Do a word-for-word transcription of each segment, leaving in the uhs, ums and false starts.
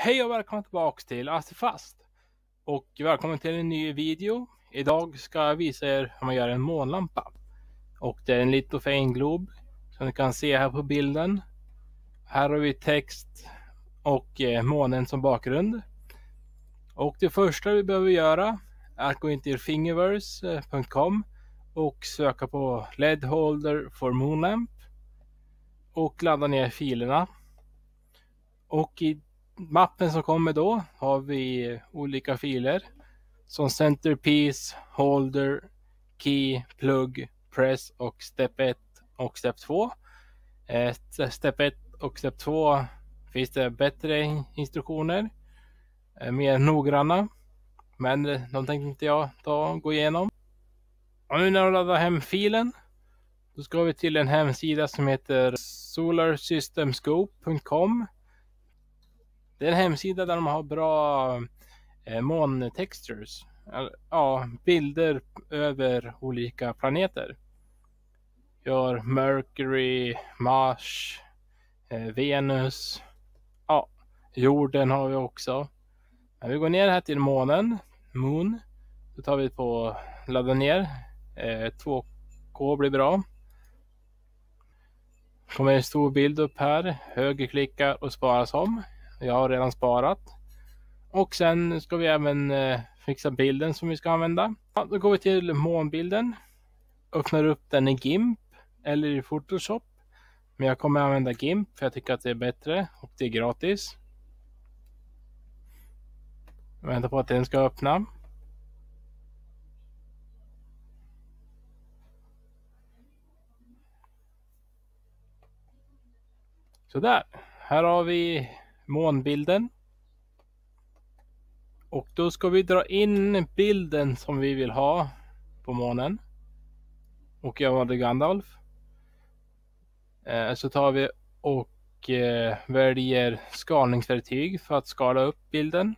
Hej och välkommen tillbaka till AstiFast och välkommen till en ny video. Idag ska jag visa er hur man gör en månlampa. Och det är en Lithophane glob som ni kan se här på bilden. Här har vi text och månen som bakgrund. Och det första vi behöver göra är att gå in till fingerverse punkt com och söka på L E D holder for moonlamp och ladda ner filerna. Och i mappen som kommer då har vi olika filer som centerpiece, holder, key, plug, press och step ett och step två. Step ett och step två finns det bättre instruktioner, mer noggranna, men de tänkte inte jag ta gå igenom. Och nu när jag laddar hem filen, då ska vi till en hemsida som heter solar system scope punkt com. Det är en hemsida där de har bra eh, molntextures, ja, bilder över olika planeter. Gör Mercury, Mars, eh, Venus, ja, jorden har vi också. Men vi går ner här till månen, Moon. Då tar vi på ladda ner, eh, två K blir bra. Kommer en stor bild upp här, högerklicka och spara som. Jag har redan sparat. Och sen ska vi även eh, fixa bilden som vi ska använda. Ja, då går vi till månbilden. Öppnar upp den i Gimp eller i Photoshop. Men jag kommer använda Gimp för jag tycker att det är bättre. Och det är gratis. Jag väntar på att den ska öppna. Sådär. Här har vi månbilden. Och då ska vi dra in bilden som vi vill ha på månen. Och jag valde Gandalf. Eh, så tar vi och eh, väljer skalningsverktyg för att skala upp bilden.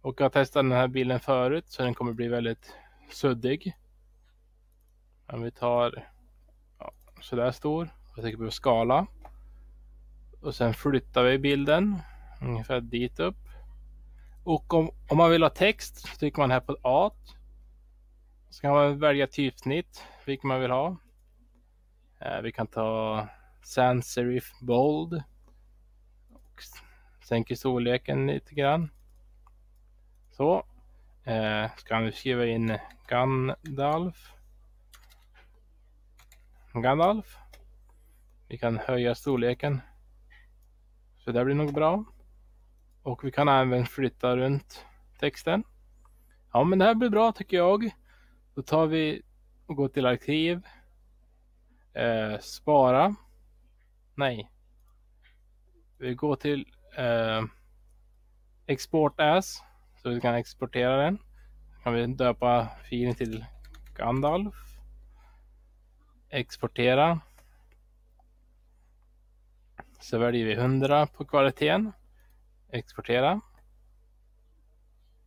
Och jag testade den här bilden förut så den kommer bli väldigt suddig. Men vi tar ja, sådär stor. Jag tycker på skala. Och sen flyttar vi bilden ungefär dit upp. Och om, om man vill ha text så trycker man här på A. Så kan man välja typsnitt, vilket man vill ha. Eh, vi kan ta sans serif bold. Och sänker storleken lite grann. Så. Eh, ska vi skriva in Gandalf. Gandalf. Vi kan höja storleken. Så det blir nog bra. Och vi kan även flytta runt texten. Ja, men det här blir bra tycker jag. Då tar vi och går till arkiv. Eh, spara. Nej. Vi går till eh, export as. Så vi kan exportera den. Då kan vi döpa filen till Gandalf. Exportera. Så väljer vi hundra på kvaliteten. Exportera.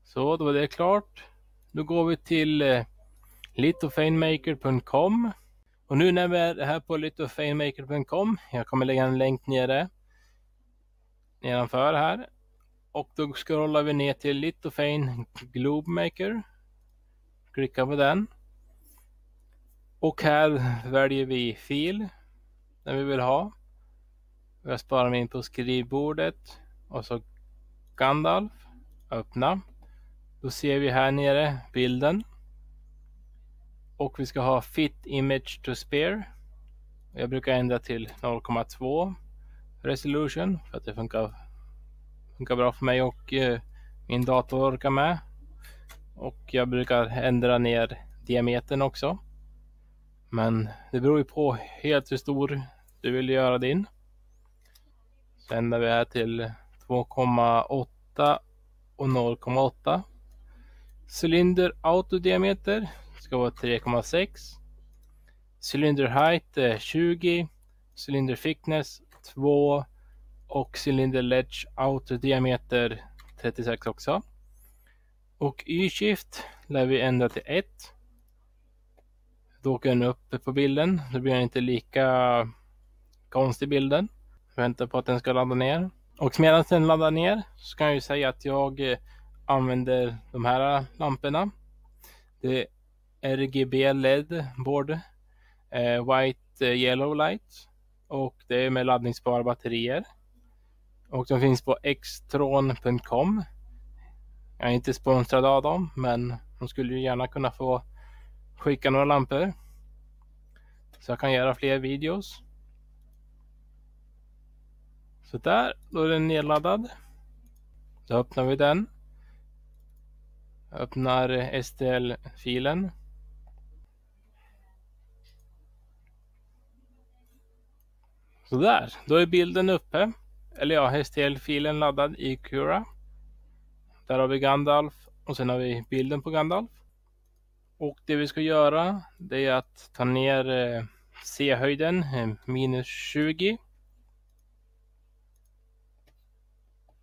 Så då är det klart. Nu går vi till lithophanemaker punkt com. Och nu när vi är här på lithophanemaker punkt com. Jag kommer lägga en länk nere. Nedanför här. Och då scrollar vi ner till Lithophane Globemaker. Klicka på den. Och här väljer vi fil. Den vi vill ha. Jag sparar mig in på skrivbordet och så Gandalf, öppna. Då ser vi här nere bilden. Och vi ska ha fit image to spare. Jag brukar ändra till noll komma två resolution för att det funkar, funkar bra för mig och eh, min dator orkar med. Och jag brukar ändra ner diametern också. Men det beror ju på helt hur stor du vill göra din. Sen ändrar vi här till två komma åtta och noll komma åtta. Cylinder autodiameter ska vara tre komma sex. Cylinder height är tjugo. Cylinder thickness två. Och cylinder ledge autodiameter trettiosex också. Och y-shift lär vi ändra till ett. Då åker den upp på bilden. Då blir den inte lika konstig bilden. Vänta på att den ska ladda ner. Och medan den laddar ner så kan jag ju säga att jag använder de här lamporna. Det är R G B-led-bord, white yellow light, och det är med laddningsbara batterier. Och de finns på extron punkt com. Jag är inte sponsrad av dem, men de skulle ju gärna kunna få skicka några lampor så jag kan göra fler videos. Så där, då är den nedladdad. Då öppnar vi den. Jag öppnar S T L-filen. Så där, då är bilden uppe. Eller ja, S T L-filen laddad i Cura. Där har vi Gandalf och sen har vi bilden på Gandalf. Och det vi ska göra, det är att ta ner C-höjden, minus tjugo.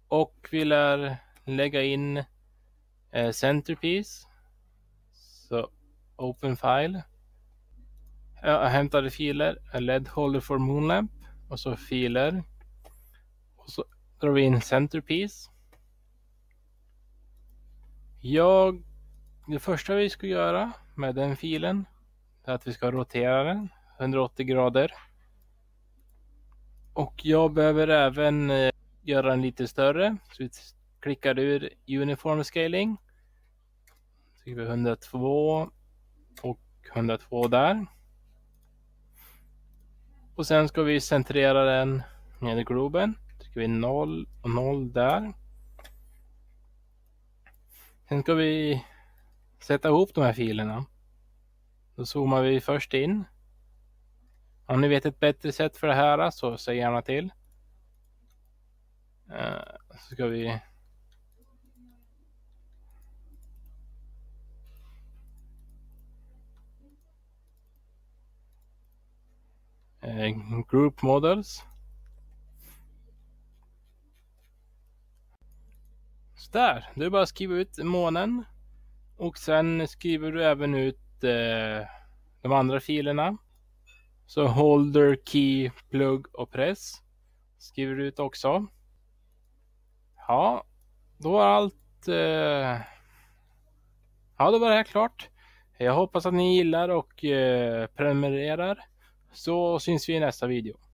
Och vi lär lägga in centerpiece. Så open file. Jag hämtade filer, L E D holder for moonlamp. Och så filer. Och så drar vi in centerpiece. Jag, det första vi ska göra med den filen är att vi ska rotera den hundraåttio grader. Och jag behöver även göra den lite större. Så vi klickar ur uniform scaling. Så skriver vi hundratvå och hundratvå där. Och sen ska vi centrera den med i globen. Så skriver vi noll och noll där. Sen ska vi sätta ihop de här filerna. Då zoomar vi först in. Om ni vet ett bättre sätt för det här så säg gärna till. Så ska vi group models. Så där, du bara skriver ut månen. Och sen skriver du även ut eh, de andra filerna. Så holder, key, plug och press skriver du ut också. Ja, då var allt eh... ja, då var det här klart. Jag hoppas att ni gillar och eh, prenumererar. Så syns vi i nästa video.